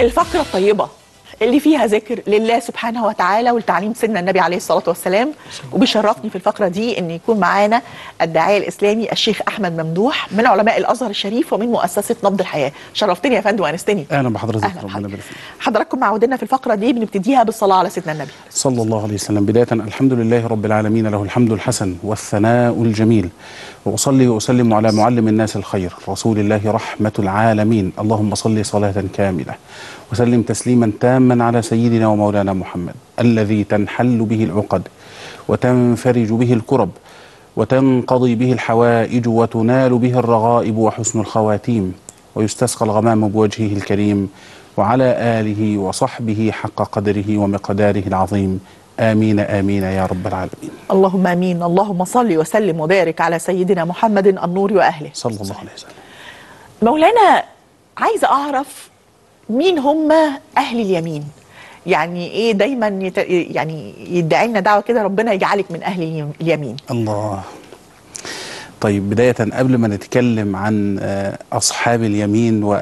الفقرة الطيبة اللي فيها ذكر لله سبحانه وتعالى والتعليم سيدنا النبي عليه الصلاة والسلام. وبيشرفني في الفقرة دي ان يكون معانا الداعية الإسلامي الشيخ احمد ممدوح من علماء الأزهر الشريف ومن مؤسسة نبض الحياة. شرفتني يا فندم وانستني. اهلا بحضرتك. ربنا يبارك فيك. حضراتكم معودنا في الفقرة دي بنبتديها بالصلاة على سيدنا النبي صلى الله عليه وسلم. بداية الحمد لله رب العالمين، له الحمد الحسن والثناء الجميل، وأصلي وأسلم على معلم الناس الخير رسول الله رحمة العالمين. اللهم صل صلاة كاملة وسلم تسليما تاما على سيدنا ومولانا محمد الذي تنحل به العقد وتنفرج به الكرب وتنقضي به الحوائج وتنال به الرغائب وحسن الخواتيم ويستسقى الغمام بوجهه الكريم وعلى آله وصحبه حق قدره ومقداره العظيم. آمين آمين يا رب العالمين. اللهم آمين. اللهم صل وسلم وبارك على سيدنا محمد النور وأهله صلى الله عليه وسلم. مولانا، عايزة أعرف مين هم أهل اليمين؟ يعني إيه دايما يعني يدعي لنا دعوة كده ربنا يجعلك من أهل اليمين. الله. طيب، بداية قبل ما نتكلم عن أصحاب اليمين و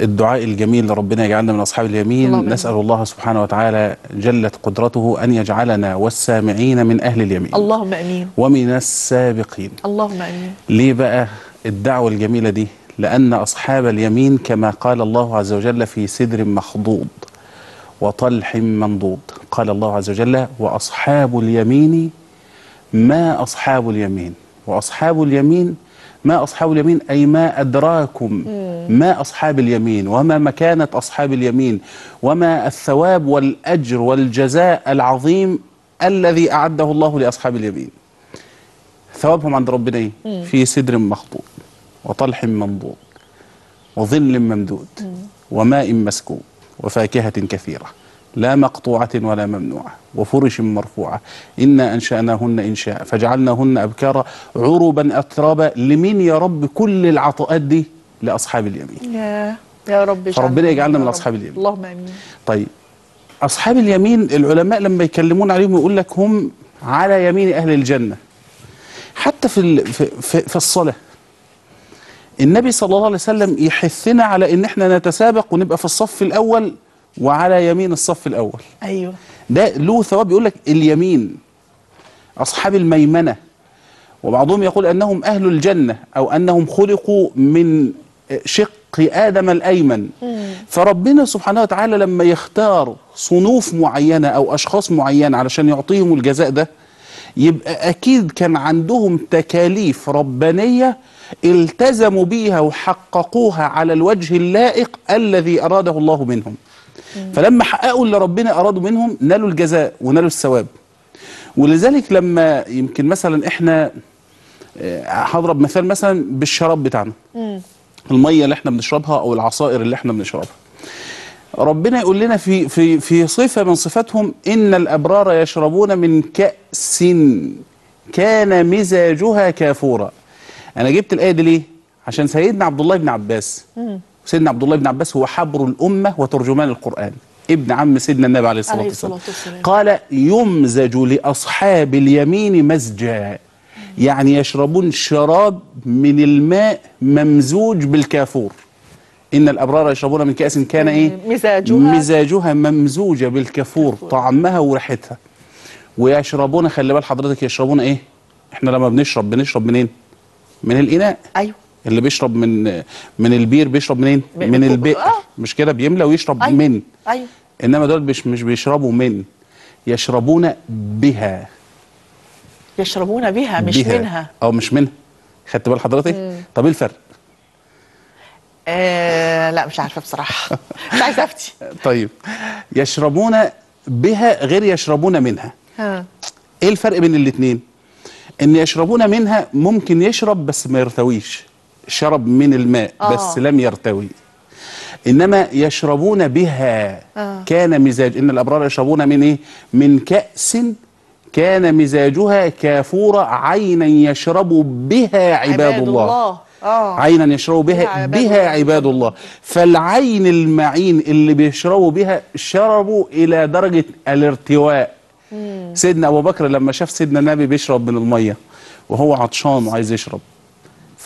الدعاء الجميل لربنا يجعلنا من أصحاب اليمين، نسأل الله سبحانه وتعالى جلت قدرته أن يجعلنا والسامعين من أهل اليمين. اللهم أمين. ومن السابقين. اللهم أمين. ليه بقى الدعوة الجميلة دي؟ لأن أصحاب اليمين كما قال الله عز وجل في سدر مخضود وطلح منضود، قال الله عز وجل وأصحاب اليمين ما أصحاب اليمين. وأصحاب اليمين ما أصحاب اليمين أي ما أدراكم ما أصحاب اليمين وما مكانة أصحاب اليمين وما الثواب والأجر والجزاء العظيم الذي أعده الله لأصحاب اليمين. ثوابهم عند ربنا إيه؟ في سدر مخضود وطلح منضود وظل ممدود وماء مسكوب وفاكهة كثيرة لا مقطوعة ولا ممنوعة وفرش مرفوعة إنا أنشأناهن إنشاء فجعلناهن أبكارا عربا أترابا. لمين يا رب كل العطاءات دي؟ لأصحاب اليمين. يا رب فربنا يجعلنا من أصحاب اليمين. اللهم آمين. طيب، أصحاب اليمين العلماء لما يكلمون عليهم يقول لك هم على يمين أهل الجنة. حتى في الصلاة النبي صلى الله عليه وسلم يحثنا على إن احنا نتسابق ونبقى في الصف الأول وعلى يمين الصف الأول. أيوة. ده له ثواب. يقول لك اليمين أصحاب الميمنة، وبعضهم يقول أنهم أهل الجنة أو أنهم خلقوا من شق آدم الأيمن. فربنا سبحانه وتعالى لما يختار صنوف معينة أو أشخاص معين علشان يعطيهم الجزاء ده، يبقى أكيد كان عندهم تكاليف ربانية التزموا بيها وحققوها على الوجه اللائق الذي أراده الله منهم. فلما حققوا اللي ربنا أرادوا منهم نالوا الجزاء ونالوا الثواب. ولذلك لما يمكن مثلا احنا هضرب مثال مثلا بالشراب بتاعنا، المية اللي احنا بنشربها أو العصائر اللي احنا بنشربها، ربنا يقول لنا في صفة من صفاتهم إن الأبرار يشربون من كأس كان مزاجها كافورا. أنا جبت الآية دي ليه؟ عشان سيدنا عبد الله بن عباس. سيدنا عبد الله بن عباس هو حبر الأمة وترجمان القرآن، ابن عم سيدنا النبي عليه الصلاة والسلام. قال يمزج لأصحاب اليمين مزجا، يعني يشربون شراب من الماء ممزوج بالكافور. إن الأبرار يشربون من كأس كان إيه؟ مزاجها ممزوجة بالكافور، طعمها وريحتها. ويشربون، خلي بال حضرتك، يشربون إيه؟ إحنا لما بنشرب منين؟ من الإناء. أيوه. اللي بيشرب من البير بيشرب منين؟ من البئر. مش كده؟ بيملى ويشرب. أيوة. من. أيوة. انما دول مش بيشربوا من، يشربون بها. يشربون بها مش بها. منها او مش منها. خدت بال حضرتك؟ طب ايه الفرق؟ لا مش عارفه بصراحه. مش عايزه افتي. طيب، يشربون بها غير يشربون منها. ايه الفرق بين الاثنين؟ ان يشربون منها ممكن يشرب بس ما يرتويش، شرب من الماء بس لم يرتوي. إنما يشربون بها كان مزاج. إن الأبرار يشربون من إيه؟ من كأس كان مزاجها كافورة، عينا يشرب بها عباد الله. عينا يشرب بها عباد الله. فالعين المعين اللي بيشربوا بها شربوا إلى درجة الارتواء. سيدنا أبو بكر لما شاف سيدنا النبي بيشرب من المية وهو عطشان وعايز يشرب،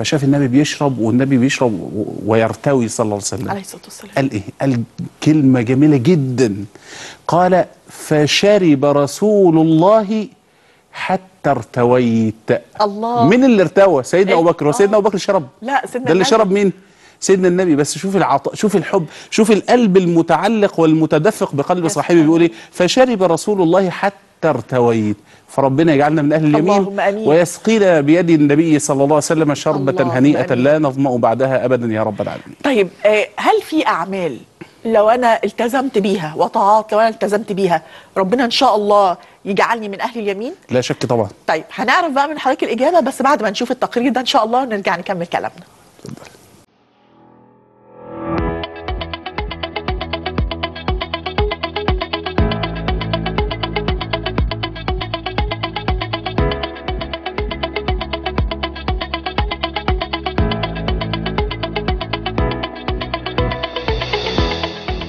فشاف النبي بيشرب والنبي بيشرب ويرتوي صلى الله عليه وسلم. عليه الصلاة والسلام. قال إيه؟ قال كلمة جميلة جدا. قال فشرب رسول الله حتى ارتويت. الله. مين اللي ارتوى؟ سيدنا أبو بكر. وسيدنا أبو بكر شرب. لا سيدنا ده اللي شرب مين؟ سيدنا النبي. بس شوف العطاء، شوف الحب، شوف القلب المتعلق والمتدفق بقلب صاحبه. بيقول ايه؟ فشرب رسول الله حتى ارتويت. فربنا يجعلنا من اهل اليمين ويسقينا بيد النبي صلى الله عليه وسلم شربة هنيئة لا نظمأ بعدها ابدا يا رب العالمين. طيب هل في اعمال لو انا التزمت بيها وطاعات لو انا التزمت بيها ربنا ان شاء الله يجعلني من اهل اليمين؟ لا شك طبعا. طيب هنعرف بقى من حضرتك الاجابه بس بعد ما نشوف التقرير ده ان شاء الله نرجع نكمل كلامنا. اتفضل.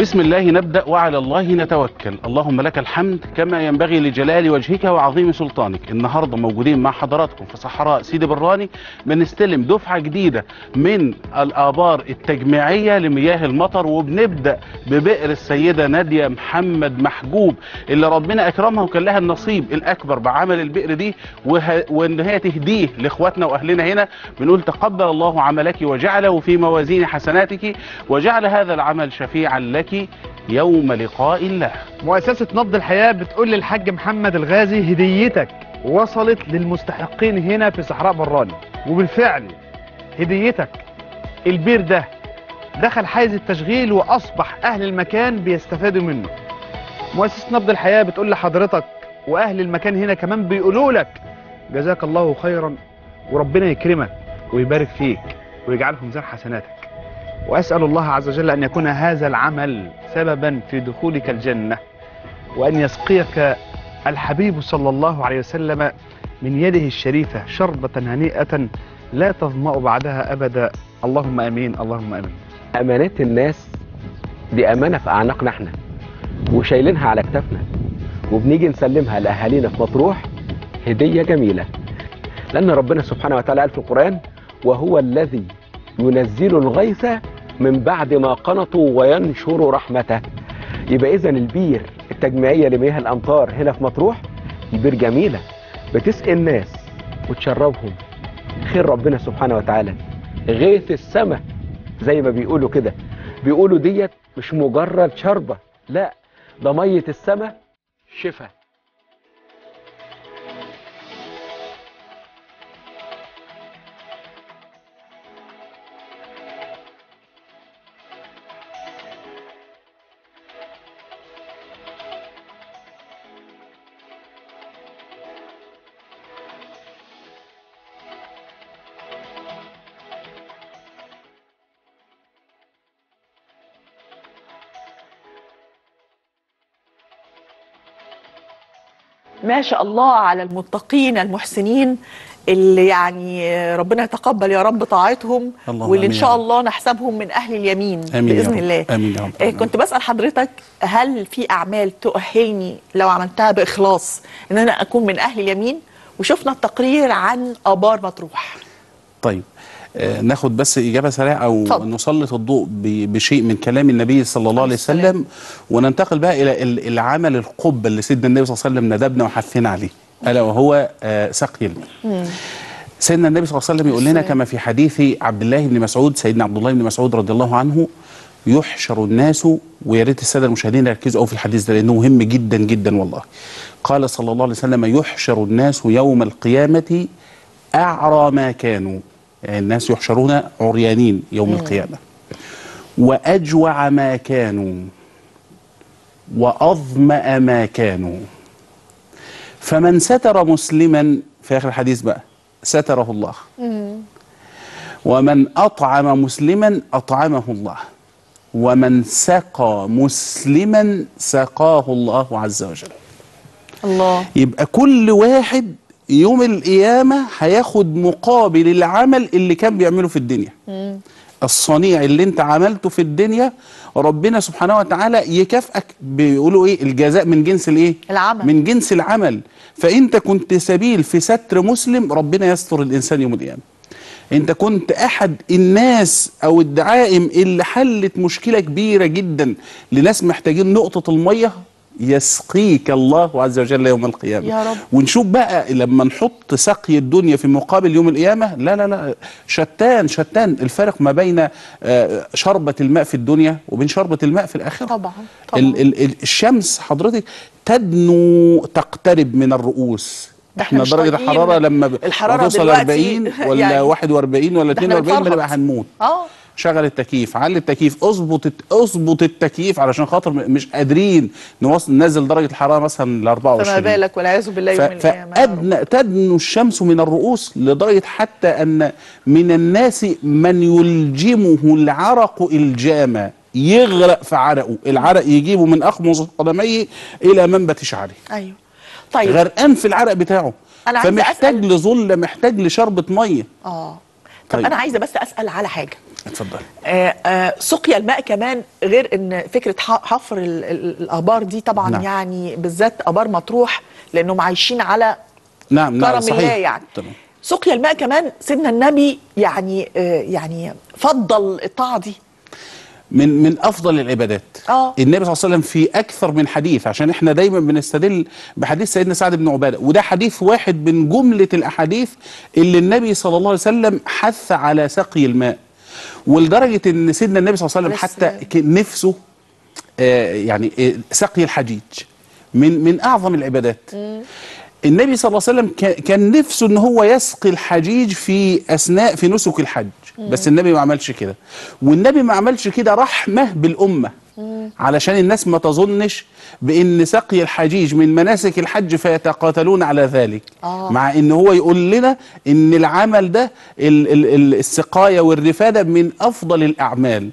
بسم الله نبدأ وعلى الله نتوكل. اللهم لك الحمد كما ينبغي لجلال وجهك وعظيم سلطانك. النهاردة موجودين مع حضراتكم في صحراء سيدي براني بنستلم دفعة جديدة من الآبار التجميعية لمياه المطر، وبنبدأ ببئر السيدة نادية محمد محجوب اللي ربنا أكرمها وكان لها النصيب الأكبر بعمل البئر دي وإن هي تهديه لإخواتنا وأهلنا هنا. بنقول تقبل الله عملك وجعله في موازين حسناتك وجعل هذا العمل شفيعا لك يوم لقاء الله. مؤسسة نبض الحياة بتقول للحاج محمد الغازي هديتك وصلت للمستحقين هنا في صحراء براني، وبالفعل هديتك البير ده دخل حيز التشغيل وأصبح أهل المكان بيستفادوا منه. مؤسسة نبض الحياة بتقول لحضرتك وأهل المكان هنا كمان بيقولوا لك جزاك الله خيرا وربنا يكرمك ويبارك فيك ويجعله في ميزان حسناتك، وأسأل الله عز وجل أن يكون هذا العمل سببا في دخولك الجنة وأن يسقيك الحبيب صلى الله عليه وسلم من يده الشريفة شربة هنيئة لا تظمأ بعدها أبدا. اللهم أمين اللهم أمين. أمانة الناس دي أمانة في أعناقنا احنا وشايلينها على كتافنا، وبنيجي نسلمها لأهالينا في مطروح هدية جميلة، لأن ربنا سبحانه وتعالى قال في القرآن وهو الذي ينزل الغيث من بعد ما قنطوا وينشر رحمته. يبقى إذا البير التجميعية لمياه الأمطار هنا في مطروح بير جميلة بتسقي الناس وتشربهم خير ربنا سبحانه وتعالى، غيث السماء زي ما بيقولوا كده. بيقولوا ديت مش مجرد شربة، لا ده مية السماء شفاء. ما شاء الله على المتقين المحسنين اللي يعني ربنا يتقبل يا رب طاعتهم واللي ان شاء الله نحسبهم من اهل اليمين باذن الله. امين يا رب. كنت بسال حضرتك هل في اعمال تؤهلني لو عملتها باخلاص ان انا اكون من اهل اليمين؟ وشفنا التقرير عن ابار مطروح. طيب ناخد بس إجابة سريعة أو طب. نسلط الضوء بشيء من كلام النبي صلى الله عليه وسلم وننتقل بقى إلى العمل القبة اللي سيدنا النبي صلى الله عليه وسلم ندبنا وحثنا عليه، ألا وهو سقي الماء. سيدنا النبي صلى الله عليه وسلم يقول لنا كما في حديث عبد الله بن مسعود، سيدنا عبد الله بن مسعود رضي الله عنه، يحشر الناس، ويا ريت السادة المشاهدين يركزوا قوي في الحديث ده لأنه مهم جدا جدا والله. قال صلى الله عليه وسلم يحشر الناس يوم القيامة أعرى ما كانوا. الناس يحشرون عريانين يوم القيامة، وأجوع ما كانوا وأظمأ ما كانوا، فمن ستر مسلما في آخر الحديث بقى ستره الله، ومن أطعم مسلما أطعمه الله، ومن سقى مسلما سقاه الله عز وجل. الله. يبقى كل واحد يوم القيامة هياخد مقابل العمل اللي كان بيعمله في الدنيا. الصنيع اللي انت عملته في الدنيا ربنا سبحانه وتعالى يكافئك. بيقولوا ايه؟ الجزاء من جنس الايه؟ العمل. من جنس العمل. فانت كنت سبيل في ستر مسلم ربنا يستر الانسان يوم القيامة. انت كنت احد الناس او الدعائم اللي حلت مشكلة كبيرة جدا لناس محتاجين نقطة المية يسقيك الله عز وجل يوم القيامة يا رب. ونشوف بقى لما نحط سقي الدنيا في مقابل يوم القيامة، لا لا لا، شتان الفرق ما بين شربة الماء في الدنيا وبين شربة الماء في الآخرة. طبعا. الشمس حضرتك تدنو تقترب من الرؤوس، احنا درجة الحرارة لما بتوصل 40 ولا يعني 41 ولا 42 بنبقى هنموت. شغل التكييف، علي التكييف، اظبط التكييف علشان خاطر مش قادرين ننزل درجه الحراره مثلا ل 24. فما بالك والعياذ بالله يوم القيامه. فادنى تدنو الشمس من الرؤوس لدرجه حتى ان من الناس من يلجمه العرق الجامه، يغرق في عرقه، العرق يجيبه من اخمص قدميه الى منبت شعره. ايوه طيب، غرقان في العرق بتاعه، فمحتاج لظل، محتاج لشربة ميه. طب طيب. انا عايزه بس اسال على حاجه. اتفضل. سقيا الماء كمان، غير ان فكره حفر الابار دي طبعا. نعم. يعني بالذات ابار مطروح لانهم عايشين على نعم كرم الله يعني. طبعا. سقيا الماء كمان سيدنا النبي يعني يعني فضل الطاعه دي من افضل العبادات. النبي صلى الله عليه وسلم في اكثر من حديث، عشان احنا دايما بنستدل بحديث سيدنا سعد بن عبادة، وده حديث واحد من جمله الاحاديث اللي النبي صلى الله عليه وسلم حث على سقي الماء، ولدرجه ان سيدنا النبي صلى الله عليه وسلم حتى نفسه يعني سقي الحجيج من اعظم العبادات. النبي صلى الله عليه وسلم كان نفسه ان هو يسقي الحجيج في اثناء في نسك الحج، بس النبي ما عملش كده، والنبي ما عملش كده رحمه بالامه، علشان الناس ما تظنش بان سقي الحجيج من مناسك الحج فيتقاتلون على ذلك. مع ان هو يقول لنا ان العمل ده السقايه والرفاده من افضل الاعمال.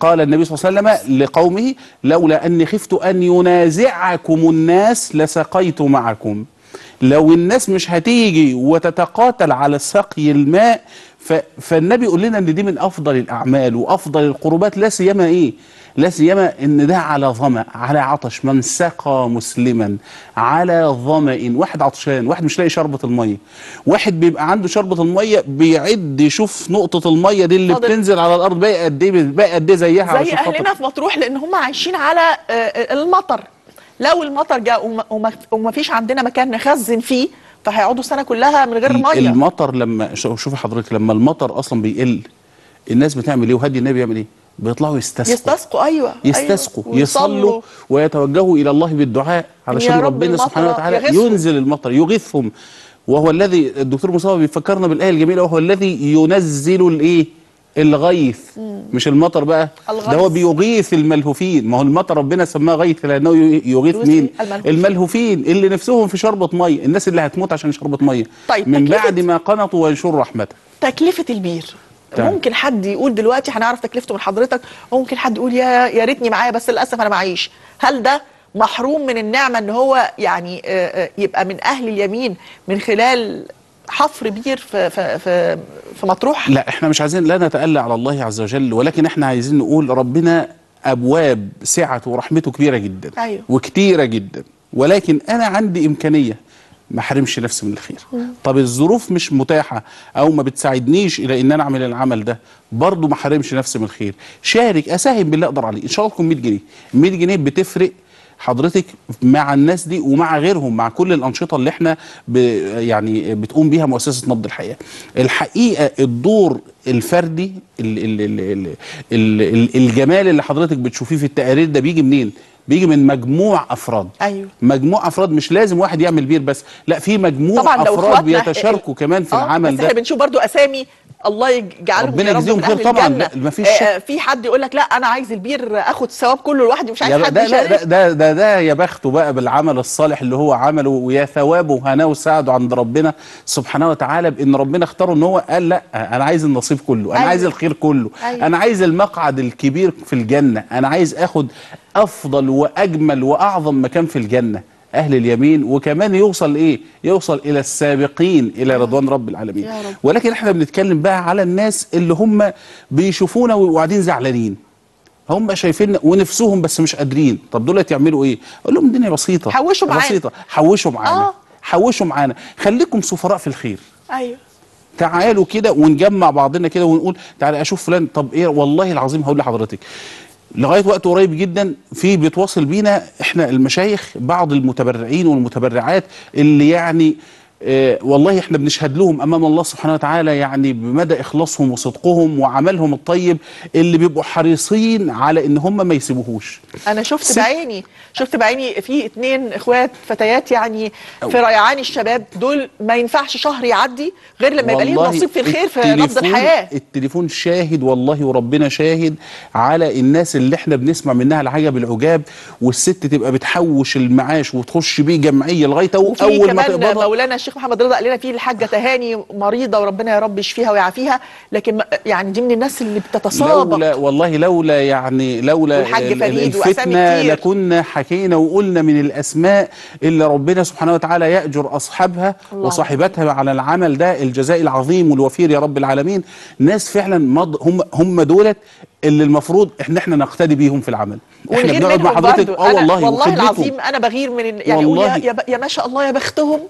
قال النبي صلى الله عليه وسلم لقومه: لولا اني خفت ان ينازعكم الناس لسقيت معكم. لو الناس مش هتيجي وتتقاتل على سقي الماء، فالنبي يقول لنا ان دي من افضل الاعمال وافضل القربات، لا سيما ايه؟ لا سيما ان ده على ظمأ، على عطش. من سقى مسلما على ظمأ، واحد عطشان، واحد مش لاقي شربة الميه، واحد بيبقى عنده شربة الميه بيعد يشوف نقطة الميه دي اللي بتنزل على الارض باقي قد ايه، باقي قد ايه زيها، زي اهلنا في مطروح لان هم عايشين على المطر. لو المطر جاء وما فيش عندنا مكان نخزن فيه، فهيقعدوا السنه كلها من غير ميه. المطر لما شوفي حضرتك، لما المطر اصلا بيقل الناس بتعمل ايه؟ وهدي النبي بيعمل ايه؟ بيطلعوا يستسقوا. ايوه يستسقوا، أيوة. يصلوا ويتوجهوا الى الله بالدعاء علشان ربنا سبحانه وتعالى ينزل المطر يغيثهم، وهو الذي الدكتور مصطفى بيفكرنا بالايه الجميله: وهو الذي ينزل الايه؟ الغيث. مش المطر بقى، ده هو بيغيث الملهوفين. ما هو المطر ربنا سماه غيث لانه يغيث مين؟ الملهوفين اللي نفسهم في شربة ميه، الناس اللي هتموت عشان شربة ميه. طيب، من بعد ما قنطوا وينشروا رحمته. تكلفة البير، ممكن حد يقول دلوقتي هنعرف تكلفته من حضرتك، ممكن حد يقول يا ريتني معايا بس للاسف انا معيش. هل ده محروم من النعمة ان هو يعني يبقى من اهل اليمين من خلال حفر بير في مطروح؟ لا، احنا مش عايزين لا نتألى على الله عز وجل، ولكن احنا عايزين نقول ربنا ابواب سعته ورحمته كبيره جدا. أيوه. وكتيره جدا، ولكن انا عندي امكانيه ما احرمش نفسي من الخير. طب الظروف مش متاحه او ما بتساعدنيش الى ان انا اعمل العمل ده، برضه ما احرمش نفسي من الخير، شارك، اساهم باللي اقدر عليه. ان شاء الله تكون 100 جنيه، 100 جنيه بتفرق حضرتك مع الناس دي ومع غيرهم، مع كل الأنشطة اللي احنا يعني بتقوم بيها مؤسسة نبض الحياة. الحقيقة الدور الفردي، الجمال اللي حضرتك بتشوفيه في التقارير ده بيجي منين؟ بيجي من مجموع افراد. ايوه، مجموع افراد، مش لازم واحد يعمل بير بس، لا، في مجموع افراد بيتشاركوا كمان في العمل ده. احنا بنشوف برضو اسامي الله يجعلهم ربنا يجزيهم خير طبعا، مفيش في حد يقول لك لا انا عايز البير اخد الثواب كله لوحدي، مش عايز حد يشارك. ده يا بخته بقى بالعمل الصالح اللي هو عمله، ويا ثوابه وهناه وسعده عند ربنا سبحانه وتعالى، بان ربنا اختاره ان هو قال لا انا عايز النصيب كله، انا عايز الخير كله، انا عايز المقعد الكبير في الجنه، انا عايز اخد افضل واجمل واعظم مكان في الجنه، اهل اليمين، وكمان يوصل ايه؟ يوصل الى السابقين الى رضوان رب العالمين. ولكن احنا بنتكلم بقى على الناس اللي هم بيشوفونا وقاعدين زعلانين، هم شايفين ونفسهم بس مش قادرين. طب دول هتعملوا ايه؟ اقول لهم الدنيا بسيطه، حوشوا معانا، حوشوا معانا، خليكم سفراء في الخير. ايوه، تعالوا كده ونجمع بعضنا كده ونقول تعالى اشوف فلان، طب ايه والله العظيم هقول لحضرتك لغايه وقت قريب جدا في بيتواصل بينا احنا المشايخ بعض المتبرعين والمتبرعات اللي يعني والله احنا بنشهد لهم امام الله سبحانه وتعالى يعني بمدى اخلاصهم وصدقهم وعملهم الطيب اللي بيبقوا حريصين على ان هم ما يسيبوهوش. انا شفت بعيني في 2 اخوات فتيات يعني في ريعان الشباب دول، ما ينفعش شهر يعدي غير لما يبقى ليهم نصيب في الخير في نبض الحياه. التليفون شاهد والله وربنا شاهد على الناس اللي احنا بنسمع منها العجب العجاب، والست تبقى بتحوش المعاش وتخش بيه جمعيه لغايه اول ما تقبضها. مولانا الشيخ محمد رضا قال لنا فيه الحاجه تهاني مريضه وربنا يا رب يشفيها ويعافيها، لكن يعني دي من الناس اللي بتتصابق. لولا والله لولا والحاج فريد واسامي كتير لكنا حكينا وقلنا من الاسماء اللي ربنا سبحانه وتعالى يأجر اصحابها وصاحبتها على العمل ده الجزاء العظيم والوفير يا رب العالمين. ناس فعلا هم دولت اللي المفروض احنا نقتدي بيهم في العمل. احنا بنقعد مع حضرتك والله العظيم انا بغير من يعني والله يا ما شاء الله يا بختهم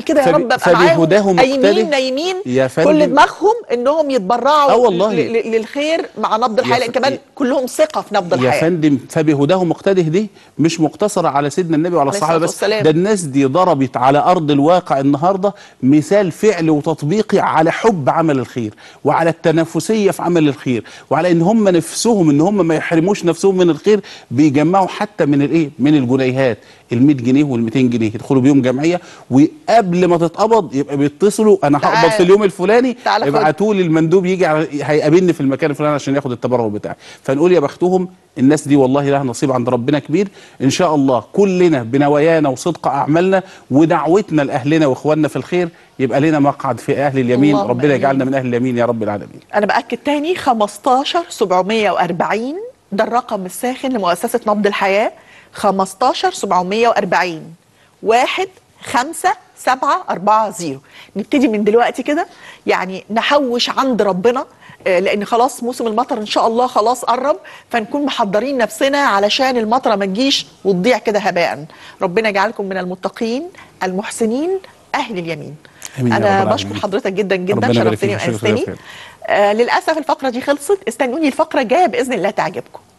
كده يا رب ابقى معاهم قايمين نايمين كل دماغهم انهم يتبرعوا للخير مع نبض الحياه، لان كمان كلهم ثقه في نبض الحياه. يا فندم فبهداهم اقتده، دي مش مقتصره على سيدنا النبي وعلى الصحابه بس، ده الناس دي ضربت على ارض الواقع النهارده مثال فعلي وتطبيقي على حب عمل الخير وعلى التنافسيه في عمل الخير وعلى ان هم نفسهم ان هم ما يحرموش نفسهم من الخير. بيجمعوا حتى من الايه؟ من الجنيهات ال100 جنيه وال200 جنيه يدخلوا بيهم جمعيه، وقبل ما تتقبض يبقى بيتصلوا انا هقبض في اليوم الفلاني، ابعتوا لي المندوب يجي هيقابلني في المكان الفلاني عشان ياخد التبرع بتاعي. فنقول يا بختهم الناس دي والله لها نصيب عند ربنا كبير ان شاء الله. كلنا بنوايانا وصدق اعمالنا ودعوتنا لاهلنا واخواننا في الخير يبقى لنا مقعد في اهل اليمين، ربنا يجعلنا من اهل اليمين يا رب العالمين. انا باكد تاني 15740 ده الرقم الساخن لمؤسسه نبض الحياه، 15740 15740. نبتدي من دلوقتي كده يعني نحوش عند ربنا، لأن خلاص موسم المطر إن شاء الله خلاص قرب، فنكون محضرين نفسنا علشان المطرة ما تجيش وتضيع كده هباء. ربنا يجعلكم من المتقين المحسنين أهل اليمين. أنا بشكر حضرتك جدا جدا، شرفتني وأنستني. للأسف الفقرة دي خلصت، استنوني الفقرة الجاية بإذن الله تعجبكم.